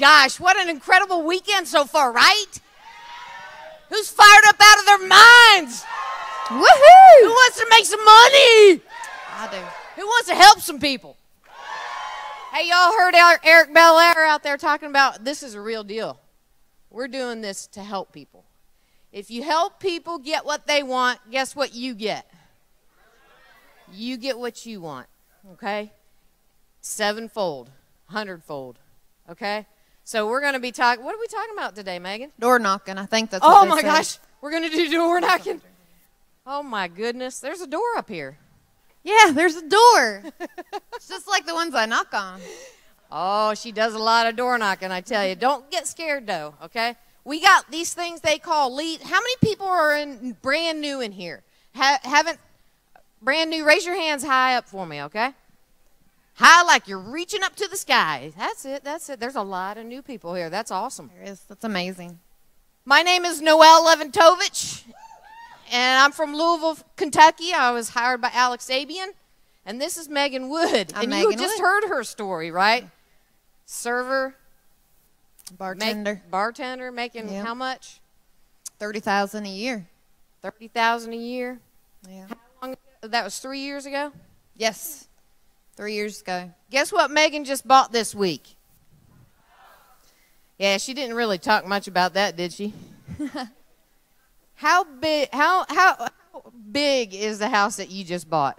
gosh, what an incredible weekend so far, right? Who's fired up out of their minds? Woohoo! Who wants to make some money? I do. Who wants to help some people? Hey, y'all heard Eric Belair out there talking about this is a real deal. We're doing this to help people. If you help people get what they want, guess what you get? You get what you want, okay? Sevenfold, 100-fold, okay? So we're going to be talking, what are we talking about today, Megan? Door knocking, I think that's what they said. Oh my gosh, we're going to do door knocking. Oh my goodness, there's a door up here. Yeah, there's a door. It's just like the ones I knock on. Oh, she does a lot of door knocking, I tell you. Don't get scared, though, okay? We got these things they call lead. How many people are in brand new in here? Haven't brand new? Raise your hands high up for me, okay? High like you're reaching up to the sky. That's it, that's it. There's a lot of new people here. That's awesome. There is. That's amazing. My name is Noelle Lewantowicz. And I'm from Louisville, Kentucky. I was hired by Alex Abian. And this is Megan Wood. I'm and Megan you just Wood. Heard her story, right? Server. Bartender. Bartender making how much? $30,000 a year. $30,000 a year? Yeah. How long ago? That was 3 years ago? Yes. 3 years ago. Guess what Megan just bought this week? Yeah, she didn't really talk much about that, did she? How big is the house that you just bought?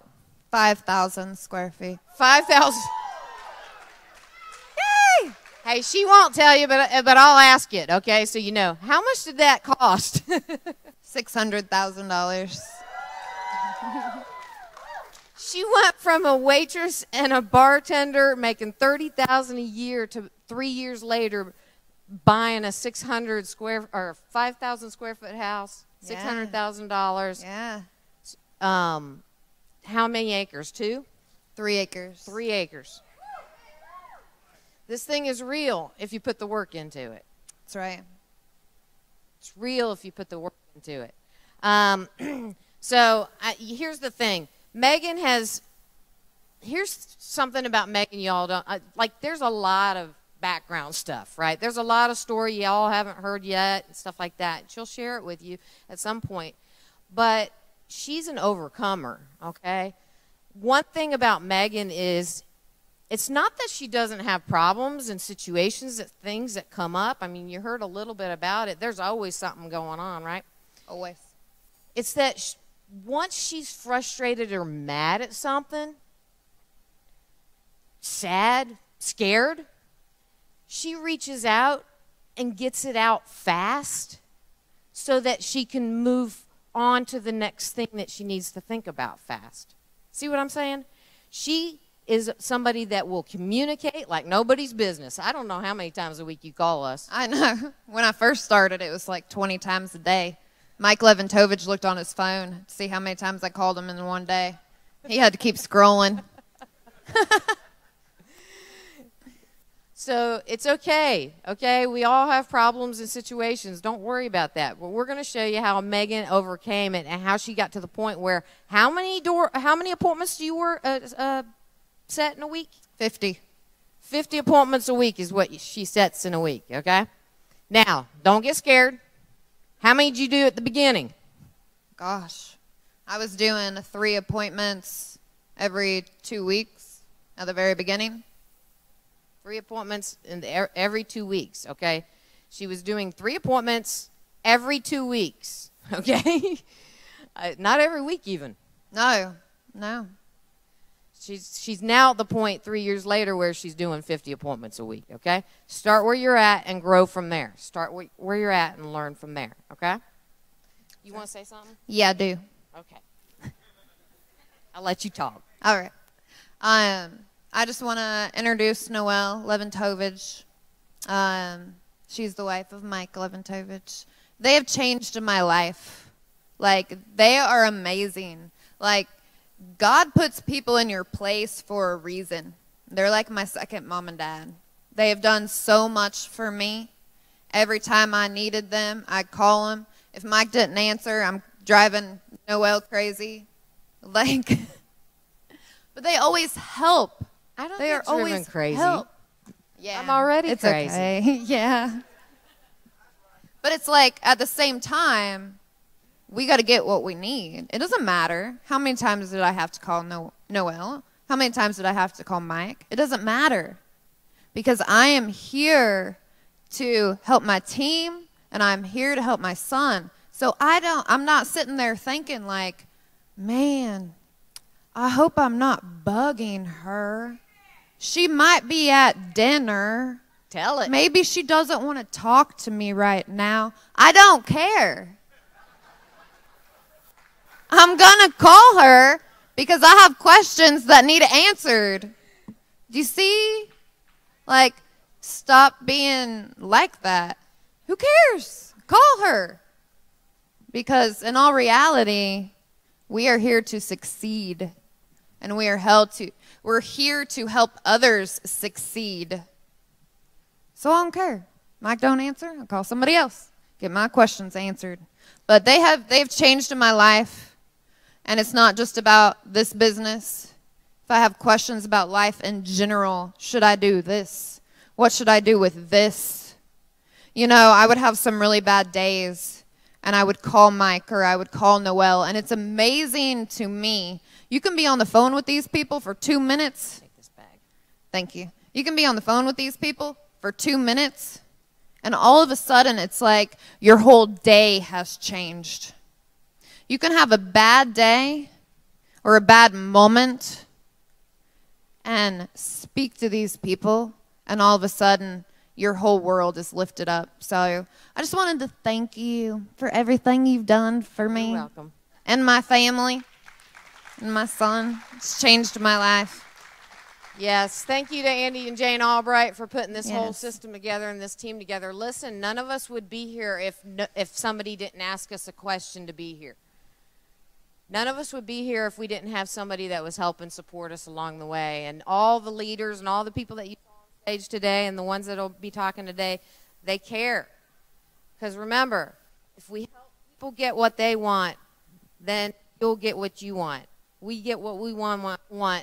5,000 square feet. 5,000. Yay! Hey, she won't tell you, but I'll ask it, okay? So you know. How much did that cost? $600,000. She went from a waitress and a bartender making $30,000 a year to 3 years later buying a 600 square or 5,000 square foot house. $600,000. Yeah. How many acres? 3 acres. 3 acres. This thing is real if you put the work into it. That's right. It's real if you put the work into it. So here's the thing. Megan has, here's something about Megan y'all don't, like there's a lot of background stuff, right? There's a lot of story y'all haven't heard yet and stuff like that. She'll share it with you at some point. But she's an overcomer, okay? One thing about Megan is it's not that she doesn't have problems and situations and things that come up. I mean, you heard a little bit about it. There's always something going on, right? Always. It's that once she's frustrated or mad at something, sad, scared, she reaches out and gets it out fast so that she can move on to the next thing that she needs to think about fast. See what I'm saying? She is somebody that will communicate like nobody's business. I don't know how many times a week you call us. I know. When I first started, it was like 20 times a day. Mike Lewantowicz looked on his phone to see how many times I called him in one day. He had to keep scrolling. So it's okay, okay? We all have problems and situations. Don't worry about that. But we're going to show you how Megan overcame it and how she got to the point where how many appointments do you set in a week? 50. 50 appointments a week is what she sets in a week, okay? Now, don't get scared. How many did you do at the beginning? Gosh, I was doing 3 appointments every 2 weeks at the very beginning. 3 appointments every 2 weeks, okay? She was doing 3 appointments every 2 weeks, okay? Not every week even. No, no. She's now at the point 3 years later where she's doing 50 appointments a week, okay? Start where you're at and grow from there. Start where you're at and learn from there, okay? You want to say something? Yeah, I do. Okay. I'll let you talk. All right. I just want to introduce Noelle Lewantowicz. She's the wife of Mike Lewantowicz. They have changed my life. Like, they are amazing. Like, God puts people in your place for a reason. They're like my second mom and dad. They have done so much for me. Every time I needed them, I'd call them. If Mike didn't answer, I'm driving Noelle crazy. Like, but they always help. I don't think it's driven crazy. Help. Yeah. I'm already it's crazy. Okay. Yeah. But it's like, at the same time, we got to get what we need. It doesn't matter. How many times did I have to call Noelle? How many times did I have to call Mike? It doesn't matter. Because I am here to help my team, and I'm here to help my son. So I'm not sitting there thinking like, man, I hope I'm not bugging her. She might be at dinner. Tell it. Maybe she doesn't want to talk to me right now. I don't care. I'm going to call her because I have questions that need answered. Do you see? Like, stop being like that. Who cares? Call her. Because in all reality, we are here to succeed. And we are we're here to help others succeed. So I don't care. Mike don't answer, I'll call somebody else. Get my questions answered. But they've changed in my life. And it's not just about this business. If I have questions about life in general, should I do this? What should I do with this? You know, I would have some really bad days, and I would call Mike or I would call Noelle, and it's amazing to me. You can be on the phone with these people for 2 minutes. Take this bag. Thank you. You can be on the phone with these people for 2 minutes, and all of a sudden it's like your whole day has changed. You can have a bad day or a bad moment and speak to these people, and all of a sudden your whole world is lifted up. So I just wanted to thank you for everything you've done for me. You're welcome. And my family and my son. It's changed my life. Yes, thank you to Andy and Jane Albright for putting this whole system together and this team together. Listen, none of us would be here if somebody didn't ask us a question to be here. None of us would be here if we didn't have somebody that was helping support us along the way. And all the leaders and all the people that you saw on stage today and the ones that will be talking today, they care. Because remember, if we help people get what they want, then you'll get what you want. We get what we want,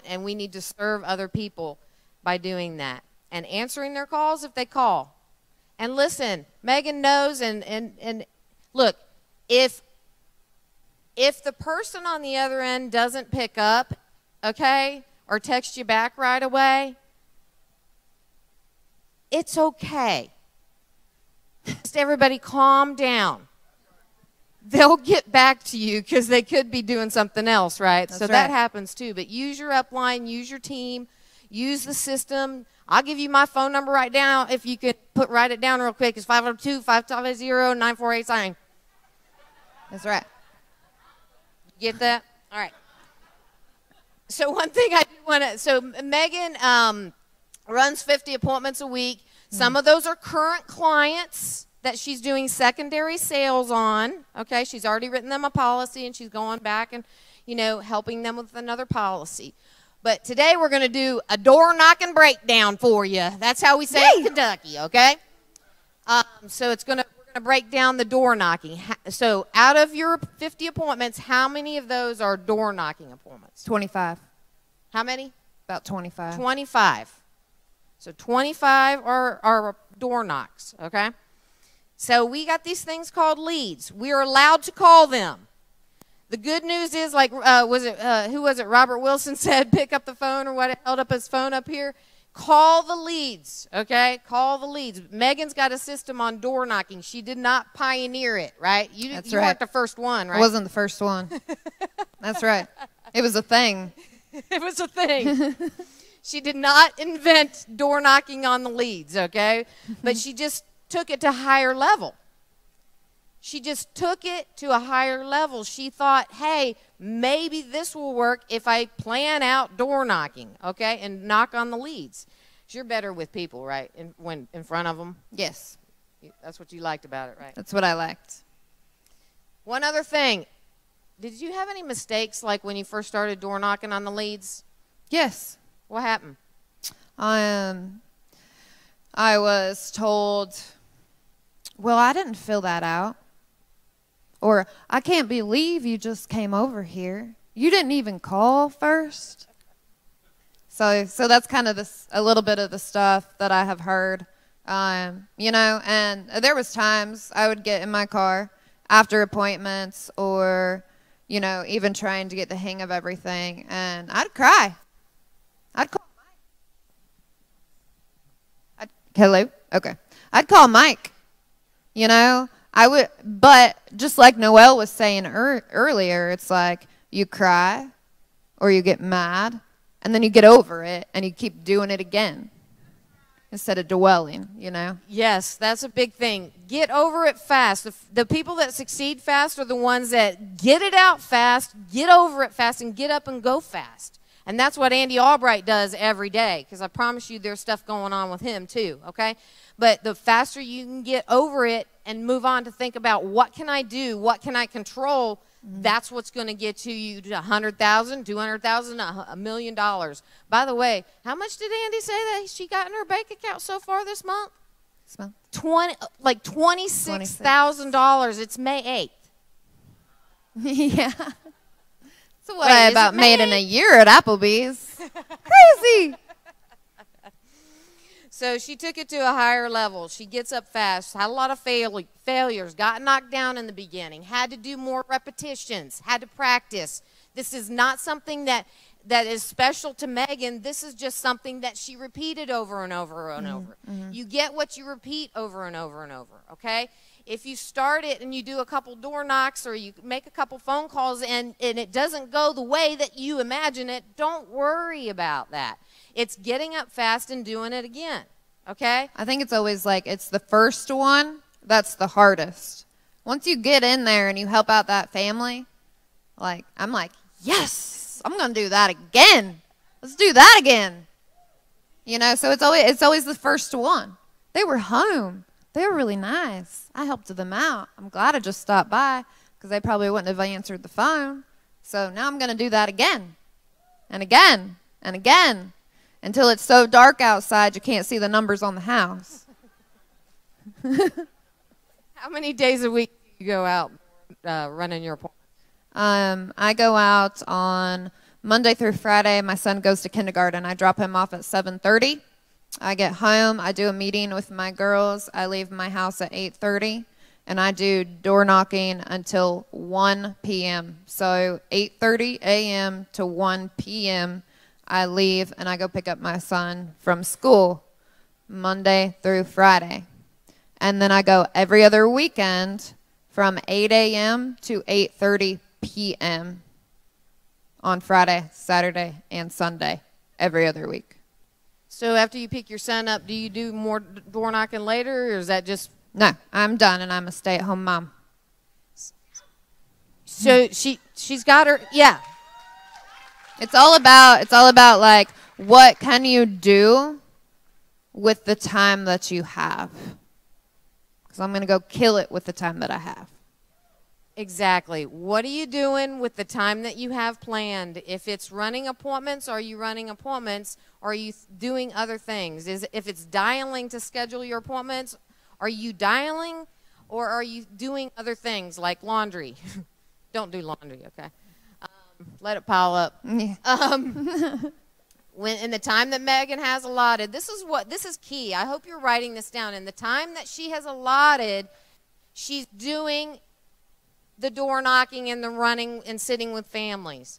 and we need to serve other people by doing that. And answering their calls if they call. And listen, Megan knows, and look, if the person on the other end doesn't pick up, okay, or text you back right away, it's okay. Just everybody calm down. They'll get back to you because they could be doing something else, right? That's so right. That happens too. But use your upline, use your team, use the system. I'll give you my phone number right now. If you could write it down real quick. It's 502-550-9489. That's right. Get that? All right. So one thing I do want to, so Megan runs 50 appointments a week. Some of those are current clients that she's doing secondary sales on, okay? She's already written them a policy, and she's going back and, you know, helping them with another policy. But today we're going to do a door-knocking breakdown for you. That's how we say it in Kentucky, okay? So it's going to break down the door knocking. So out of your 50 appointments, how many of those are door knocking appointments? 25. How many? About 25. 25. So 25 are door knocks, okay? So we got these things called leads. We are allowed to call them. The good news is, like, who was it? Robert Wilson said, pick up the phone, or what? Held up his phone up here. Call the leads, okay? Call the leads. Megan's got a system on door knocking. She did not pioneer it, right? You weren't the first one, right? I wasn't the first one. That's right. It was a thing. It was a thing. She did not invent door knocking on the leads, okay? But she just took it to a higher level. She just took it to a higher level. She thought, hey, maybe this will work if I plan out door knocking, okay, and knock on the leads. You're better with people, right, when in front of them? Yes. That's what you liked about it, right? That's what I liked. One other thing. Did you have any mistakes, like, when you first started door knocking on the leads? Yes. What happened? I was told, well, I didn't fill that out. Or, I can't believe you just came over here. You didn't even call first. So that's kind of a little bit of the stuff that I have heard, you know. And there was times I would get in my car after appointments or, you know, even trying to get the hang of everything, and I'd cry. I'd call Mike. Hello? Okay. I'd call Mike, you know. I would, but just like Noelle was saying earlier, it's like you cry or you get mad, and then you get over it and you keep doing it again instead of dwelling, you know? Yes, that's a big thing. Get over it fast. The people that succeed fast are the ones that get it out fast, get over it fast, and get up and go fast. And that's what Andy Albright does every day, because I promise you there's stuff going on with him too, okay? But the faster you can get over it and move on to think about what can I do, what can I control, that's what's going to get you to $100,000, $200,000, $1 million. By the way, how much did Andy say that she got in her bank account so far this month? This month? $26,000. It's May 8th. Yeah. So what I about made in a year at Applebee's. Crazy. So she took it to a higher level. She gets up fast, had a lot of failures, got knocked down in the beginning, had to do more repetitions, had to practice. This is not something that is special to Megan. This is just something that she repeated over and over and over. You get what you repeat over and over and over, okay? If you start it and you do a couple door knocks or you make a couple phone calls and it doesn't go the way that you imagine it, don't worry about that. It's getting up fast and doing it again, okay? I think it's always like it's the first one that's the hardest. Once you get in there and you help out that family, like I'm like, yes, I'm going to do that again. Let's do that again. You know, so it's always the first one. They were home. They were really nice. I helped them out. I'm glad I just stopped by because they probably wouldn't have answered the phone. So now I'm going to do that again and again and again until it's so dark outside you can't see the numbers on the house. How many days a week do you go out running your appointment? I go out on Monday through Friday. My son goes to kindergarten. I drop him off at 7:30. I get home, I do a meeting with my girls, I leave my house at 8:30, and I do door knocking until 1 p.m. So 8:30 a.m. to 1 p.m. I leave and I go pick up my son from school Monday through Friday. And then I go every other weekend from 8 a.m. to 8:30 p.m. on Friday, Saturday, and Sunday every other week. So after you pick your son up, do you do more door knocking later, or is that just? No, I'm done, and I'm a stay-at-home mom. So she's got her, yeah. It's all about like what can you do with the time that you have? Because I'm gonna go kill it with the time that I have. Exactly. What are you doing with the time that you have planned? If it's running appointments, are you running appointments? Are you doing other things? If it's dialing to schedule your appointments, are you dialing or are you doing other things like laundry? Don't do laundry, okay? Let it pile up. Yeah. In the time that Megan has allotted, this is key. I hope you're writing this down. In the time that she has allotted, she's doing the door knocking and the running and sitting with families.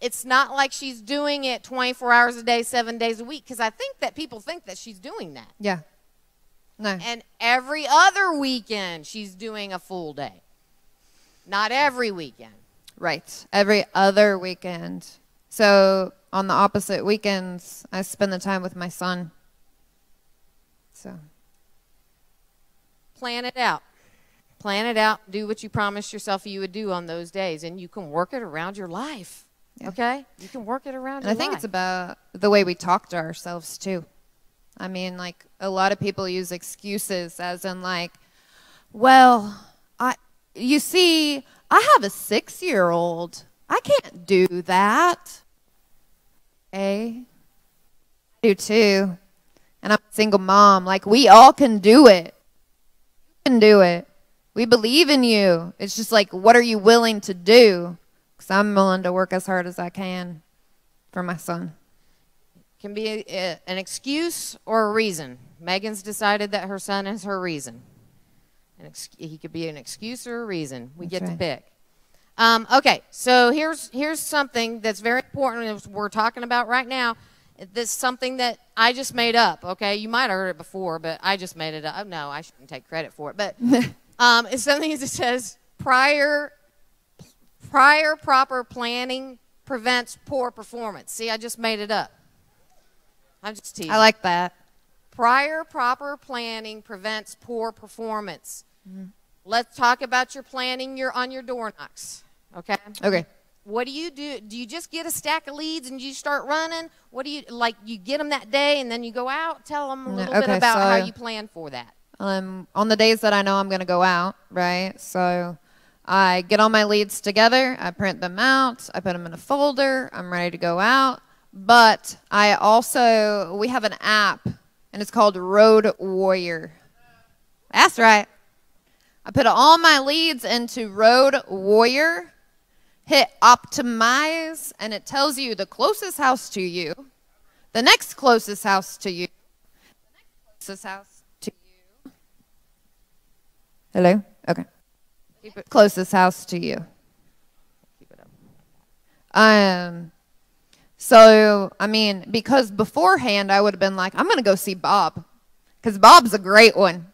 It's not like she's doing it 24 hours a day, 7 days a week, because I think that people think that she's doing that. Yeah. No. And every other weekend, she's doing a full day. Not every weekend. Right. Every other weekend. So on the opposite weekends, I spend the time with my son. So. Plan it out. Plan it out. Do what you promised yourself you would do on those days, and you can work it around your life, yeah. Okay? You can work it around your life. I think it's about the way we talk to ourselves, too. I mean, like, a lot of people use excuses as in, like, well, you see, I have a 6-year-old. I can't do that. Okay? I do, too. And I'm a single mom. Like, we all can do it. We can do it. We believe in you. It's just like, what are you willing to do? Because I'm willing to work as hard as I can for my son. Can be an excuse or a reason. Megan's decided that her son is her reason. He could be an excuse or a reason. We get to pick. Okay, so here's something that's very important that we're talking about right now. This is something that I just made up, okay? You might have heard it before, but I just made it up. No, I shouldn't take credit for it. But it's something that says prior proper planning prevents poor performance. See, I just made it up. I'm just teasing. I like that. Prior proper planning prevents poor performance. Mm-hmm. Let's talk about your planning on your door knocks, okay? Okay. What do you do? Do you just get a stack of leads and you start running? What do you, like, you get them that day and then you go out? Tell them a little bit about how you plan for that. On the days that I know I'm going to go out, right? So I get all my leads together. I print them out. I put them in a folder. I'm ready to go out. But I also, we have an app, and it's called Road Warrior. That's right. I put all my leads into Road Warrior, hit optimize, and it tells you the closest house to you, the next closest house to you, the next closest house to you. Hello? Okay. Keep it. Closest house to you. Keep it up. So, I mean, because beforehand I would have been like, I'm going to go see Bob because Bob's a great one.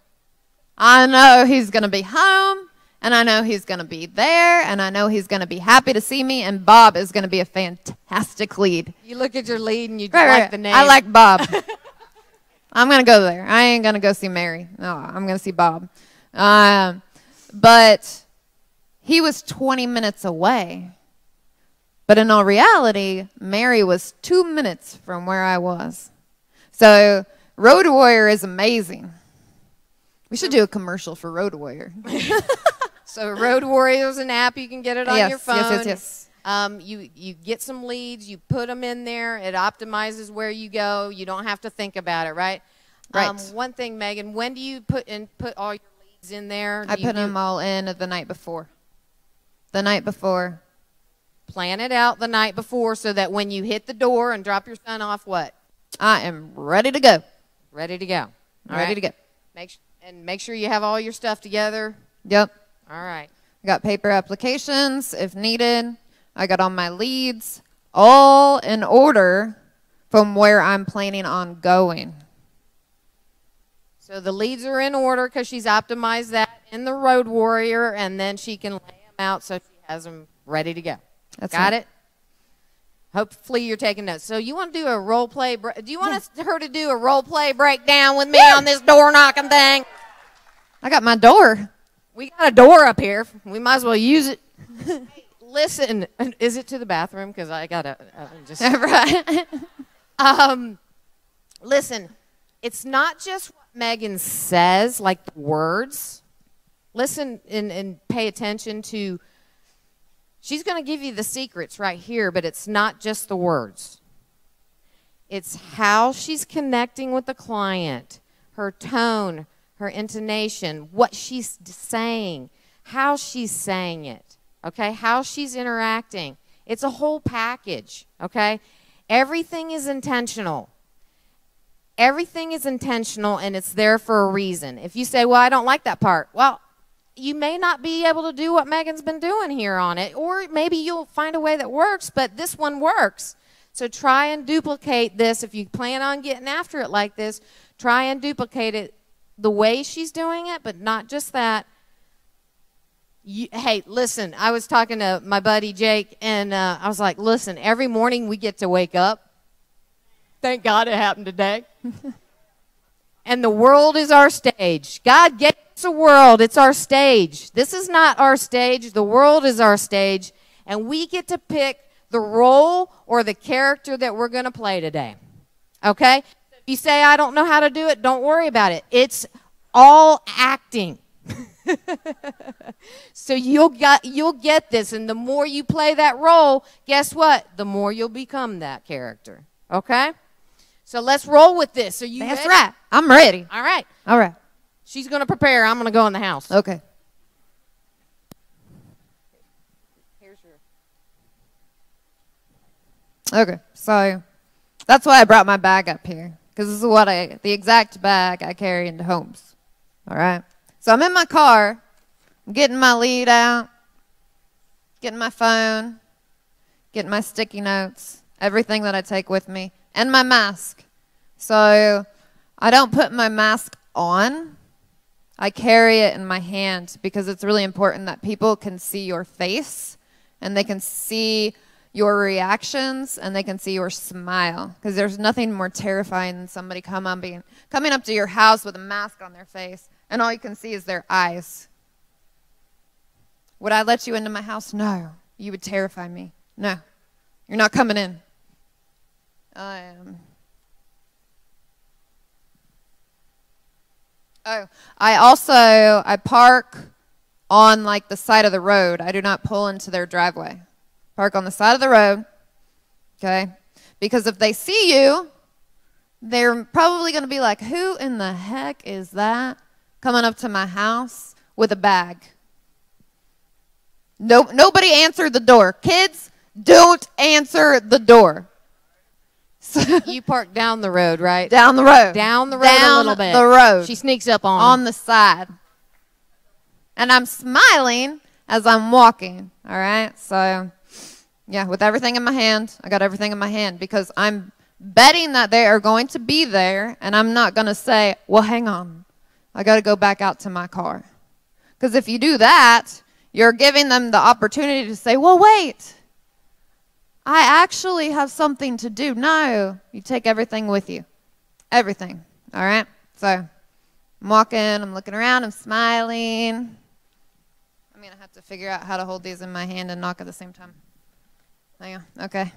I know he's going to be home, and I know he's going to be there, and I know he's going to be happy to see me, and Bob is going to be a fantastic lead. You look at your lead, and you like the name. I like Bob. I'm going to go there. I ain't going to go see Mary. No, I'm going to see Bob. But he was 20 minutes away. But in all reality, Mary was 2 minutes from where I was. So Road Warrior is amazing. We should do a commercial for Road Warrior. So Road Warrior is an app. You can get it on your phone. Yes. You get some leads. You put them in there. It optimizes where you go. You don't have to think about it, right? Right. One thing, Megan, when do you put all your leads in there? I put them all in the night before. The night before. Plan it out the night before so that when you hit the door and drop your son off, what? I am ready to go. Ready to go. All right. Make sure you have all your stuff together. Yep. All right. I got paper applications if needed. I got all my leads, all in order from where I'm planning on going. So the leads are in order because she's optimized that in the Road Warrior, and then she can lay them out so she has them ready to go. Got it? Hopefully you're taking notes. So you want to do a role play? Do you want her to do a role play breakdown with me on this door knocking thing? I got my door. We got a door up here. We might as well use it. Hey, listen, is it to the bathroom? Because I got to just. Right. Listen, it's not just what Megan says, like the words. Listen and pay attention to. She's going to give you the secrets right here, but it's not just the words. It's how she's connecting with the client, her tone, her intonation, what she's saying, how she's saying it, okay, how she's interacting. It's a whole package, okay? Everything is intentional. Everything is intentional, and it's there for a reason. If you say, well, I don't like that part, well, you may not be able to do what Megan's been doing here on it, or maybe you'll find a way that works, but this one works. So try and duplicate this. If you plan on getting after it like this, try and duplicate it the way she's doing it, but not just that. Hey, listen, I was talking to my buddy Jake, and I was like, listen, every morning we get to wake up. Thank God it happened today. And the world is our stage. God gave us a world. It's our stage. This is not our stage. The world is our stage. And we get to pick the role or the character that we're going to play today. Okay? If you say, I don't know how to do it, don't worry about it. It's all acting. So you'll get this. And the more you play that role, guess what? The more you'll become that character. Okay? So let's roll with this. Are you ready? That's right. I'm ready. All right. All right. She's going to prepare. I'm going to go in the house. Okay. Here's your. Okay. So That's why I brought my bag up here, because this is what the exact bag I carry into homes. All right? So I'm in my car. I'm getting my lead out, getting my phone, getting my sticky notes, everything that I take with me, and my mask. So I don't put my mask on. I carry it in my hand because it's really important that people can see your face and they can see your reactions and they can see your smile, because there's nothing more terrifying than somebody coming up to your house with a mask on their face and all you can see is their eyes. Would I let you into my house? No. You would terrify me. No. You're not coming in. I park on like the side of the road. I do not pull into their driveway. Park on the side of the road, okay? Because if they see you, they're probably going to be like, who in the heck is that coming up to my house with a bag? No, nobody answered the door. Kids, don't answer the door. You park down the road, right? Down the road. Down the road a little bit. Down the road. She sneaks up on the side. And I'm smiling as I'm walking, all right? So, yeah, with everything in my hand, I got everything in my hand because I'm betting that they are going to be there, and I'm not going to say, well, hang on. I got to go back out to my car. Because if you do that, you're giving them the opportunity to say, well, wait, I actually have something to do. No, you take everything with you. Everything. All right? So I'm walking, I'm looking around, I'm smiling. I'm going to have to figure out how to hold these in my hand and knock at the same time. Hang on. Okay.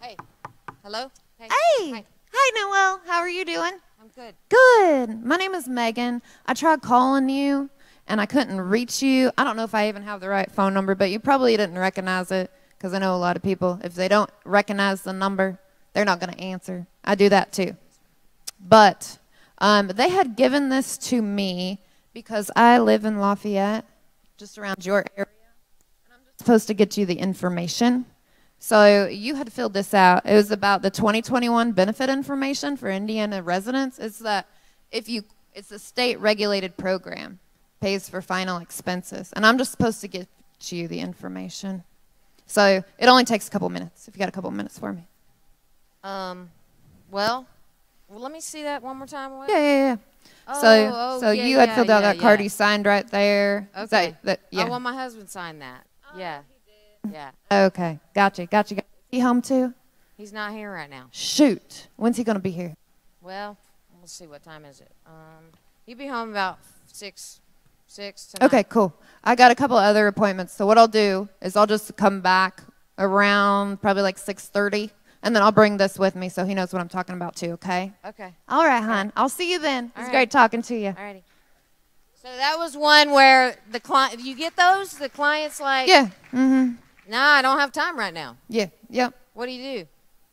Hey. Hello? Hey. Hey. Hi. Hi, Noelle. How are you doing? I'm good. Good. My name is Megan. I tried calling you, and I couldn't reach you. I don't know if I even have the right phone number, but you probably didn't recognize it because I know a lot of people, if they don't recognize the number, they're not going to answer. I do that too. But they had given this to me because I live in Lafayette, just around your area, and I'm just supposed to get you the information. So you had filled this out. It was about the 2021 benefit information for Indiana residents. It's a state-regulated program, pays for final expenses, and I'm just supposed to get you the information. So it only takes a couple minutes. If you got a couple minutes for me. Well, let me see that one more time. What? Yeah. So you had filled out that card you signed right there. Okay. Yeah. Oh, well, my husband signed that. Oh, yeah. He did. Yeah. Okay. Gotcha. Is he home too? He's not here right now. Shoot. When's he going to be here? Well, we'll see. What time is it? He'll be home about 6 tonight. Okay, cool. I got a couple other appointments. So what I'll do is I'll just come back around probably like 6:30. And then I'll bring this with me so he knows what I'm talking about too, okay? Okay. All right, hon. I'll see you then. It's great talking to you. All righty. So that was one where the client, you get those? The client's like, yeah. Mm-hmm. Nah, I don't have time right now. Yeah. Yep. What do you do?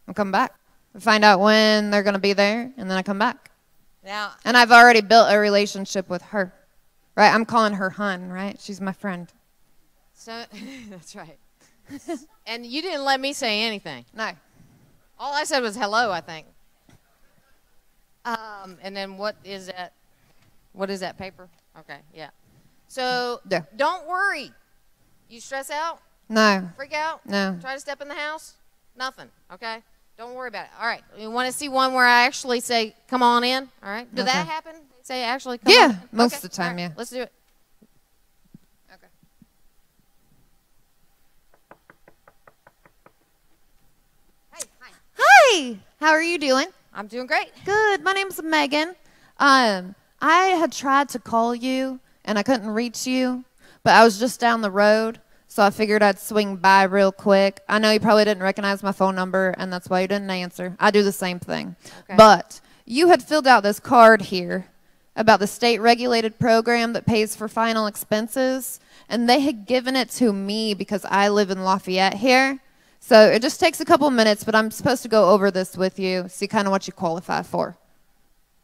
I'll come back. I find out when they're going to be there, and then I come back. Now. And I've already built a relationship with her, right? I'm calling her hon, right? She's my friend. So that's right. And you didn't let me say anything. No. All I said was hello, I think. And then what is that? What is that paper? Okay, yeah. So don't worry. You stress out? No. Freak out? No. Try to step in the house? Nothing, okay? Don't worry about it. All right, you want to see one where I actually say, come on in? All right, did that happen? They say actually come on in? Yeah, most of the time, yeah. Let's do it. Hi, how are you doing? I'm doing great. Good. My name's Megan. I had tried to call you, and I couldn't reach you, but I was just down the road, so I figured I'd swing by real quick. I know you probably didn't recognize my phone number, and that's why you didn't answer. I do the same thing. Okay. But you had filled out this card here about the state-regulated program that pays for final expenses, and they had given it to me because I live in Lafayette here. So it just takes a couple minutes, but I'm supposed to go over this with you, see kind of what you qualify for.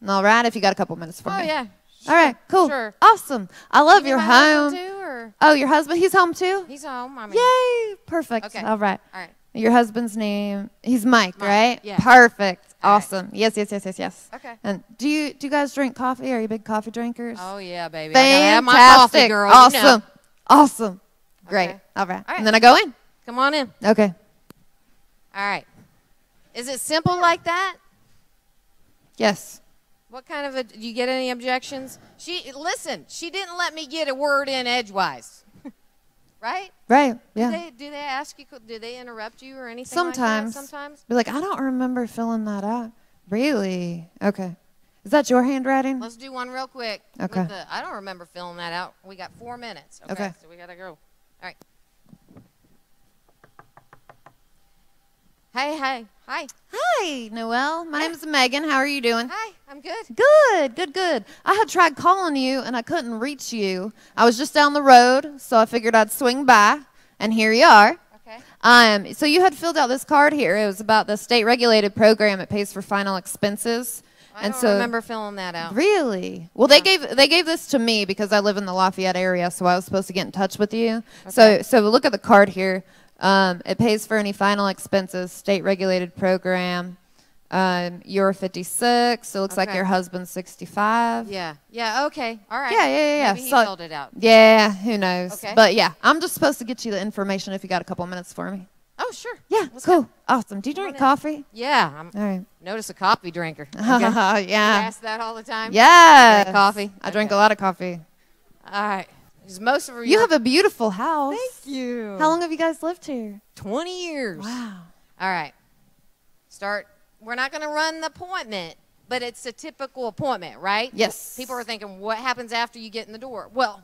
All right, if you got a couple minutes for me. Oh, yeah. Sure, all right, cool. Sure. Awesome. I love your home. Too, or? Oh, your husband, he's home too? He's home. I mean, yay, perfect. Okay. All right. All right. Your husband's name, he's Mike, right? Yeah. Perfect. All awesome. Right. Yes, yes, yes, yes, yes. Okay. And do you guys drink coffee? Are you big coffee drinkers? Oh, yeah, baby. Fantastic. I gotta have my coffee, girl. Awesome. You know. Awesome. Great. Okay. All right. All right. And then I go in. Come on in. Okay. All right. Is it simple like that? Yes. What kind of do you get any objections? She didn't let me get a word in edgewise. Right? Right, yeah. Do they ask you, do they interrupt you or anything like that? Sometimes. Be like, I don't remember filling that out. Really? Okay. Is that your handwriting? Let's do one real quick. Okay. With the, I don't remember filling that out. We got 4 minutes. Okay. So we got to go. All right. Hey, hey. Hi. Hi, Noelle. My name is Megan. How are you doing? Hi, I'm good. Good, good, good. I had tried calling you, and I couldn't reach you. I was just down the road, so I figured I'd swing by, and here you are. Okay. So you had filled out this card here. It was about the state-regulated program. It pays for final expenses. I don't remember filling that out. Really? Well, yeah. they gave this to me because I live in the Lafayette area, so I was supposed to get in touch with you. Okay. So look at the card here. It pays for any final expenses, state-regulated program. You're 56, so it looks like your husband's 65. Yeah, yeah, okay, all right. Yeah, yeah, yeah. Maybe he filled it out. Yeah, who knows. Okay. But, yeah, I'm just supposed to get you the information if you got a couple minutes for me. Oh, sure. Yeah, cool. Awesome. Do you drink coffee? Yeah. All right. Notice a coffee drinker. Okay. Yeah. You ask that all the time? Yeah. Coffee? I drink a lot of coffee. All right. Most of you have a beautiful house. Thank you. How long have you guys lived here? 20 years. Wow. All right. Start. We're not going to run the appointment, but it's a typical appointment, right? Yes. People are thinking, what happens after you get in the door? Well,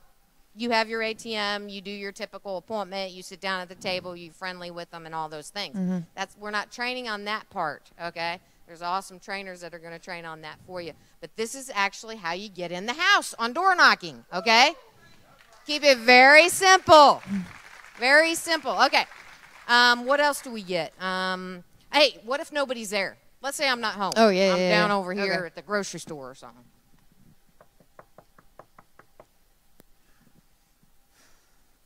you have your ATM. You do your typical appointment. You sit down at the table. You're friendly with them and all those things. Mm-hmm. We're not training on that part, okay? There's awesome trainers that are going to train on that for you. But this is actually how you get in the house on door knocking, okay? Keep it very simple. Very simple. Okay. What else do we get? Hey, what if nobody's there? Let's say I'm not home. Oh, yeah, I'm down over here at the grocery store or something.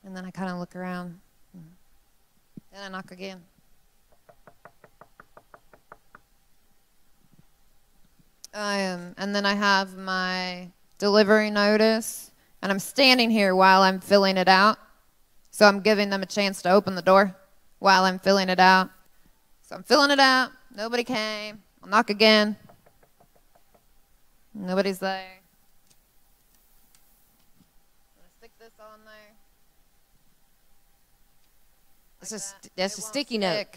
And then I kind of look around. Then I knock again. And then I have my delivery notice. And I'm standing here while I'm filling it out. So I'm giving them a chance to open the door while I'm filling it out. So I'm filling it out. Nobody came. I'll knock again. Nobody's there. I'm going to stick this on there. Like that's a sticky note.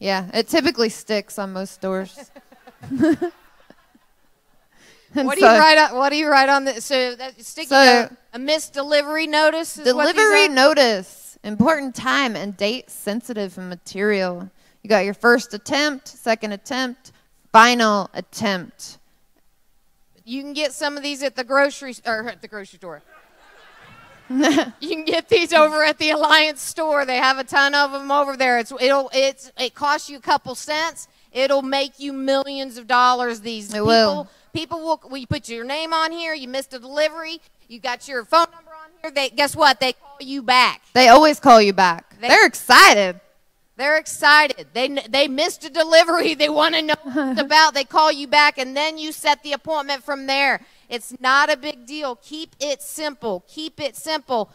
Yeah, it typically sticks on most doors. What do you write on the a missed delivery notice? Is delivery notice. Important time and date sensitive material. You got your first attempt, second attempt, final attempt. You can get some of these at the grocery store. You can get these over at the Alliance store. They have a ton of them over there. It costs you a couple cents. It'll make you millions of dollars. People will put your name on here. You missed a delivery. You got your phone number on here. Guess what? They call you back. They always call you back. They're excited. They're excited. They missed a delivery. They want to know what it's about. They call you back, and then you set the appointment from there. It's not a big deal. Keep it simple. Keep it simple.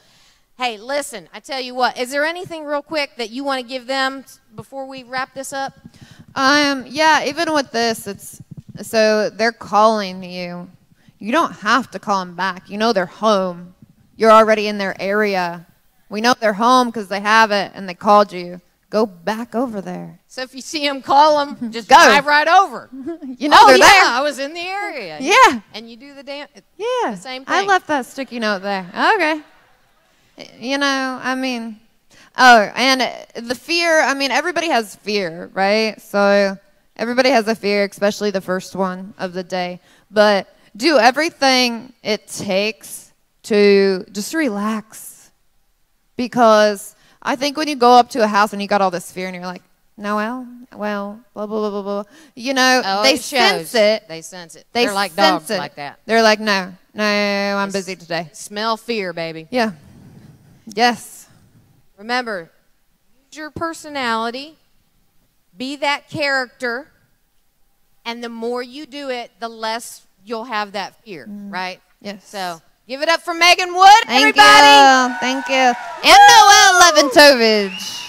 Hey, listen, I tell you what. Is there anything real quick that you want to give them before we wrap this up? Yeah, even with this, so they're calling you. You don't have to call them back. You know they're home. You're already in their area. We know they're home because they have it, and they called you. Go back over there. So if you see them, call them. Just drive right over. You know they're there. I was in the area. Yeah. And you do the same thing. I left that sticky note there. Okay. You know, I mean, and the fear, I mean, everybody has fear, right? So everybody has a fear, especially the first one of the day. But do everything it takes to just relax. Because I think when you go up to a house and you got all this fear and you're like, Noelle, well, blah, blah, blah, blah, blah. You know, oh, they sense it. They sense it. They're like dogs like that. They're like, no, no, I'm busy today. Smell fear, baby. Yeah. Yes. Remember, use your personality, be that character, and the more you do it, the less you'll have that fear, right? Yes. So give it up for Megan Wood, everybody. Thank you. Thank you. And Noelle Lewantowicz.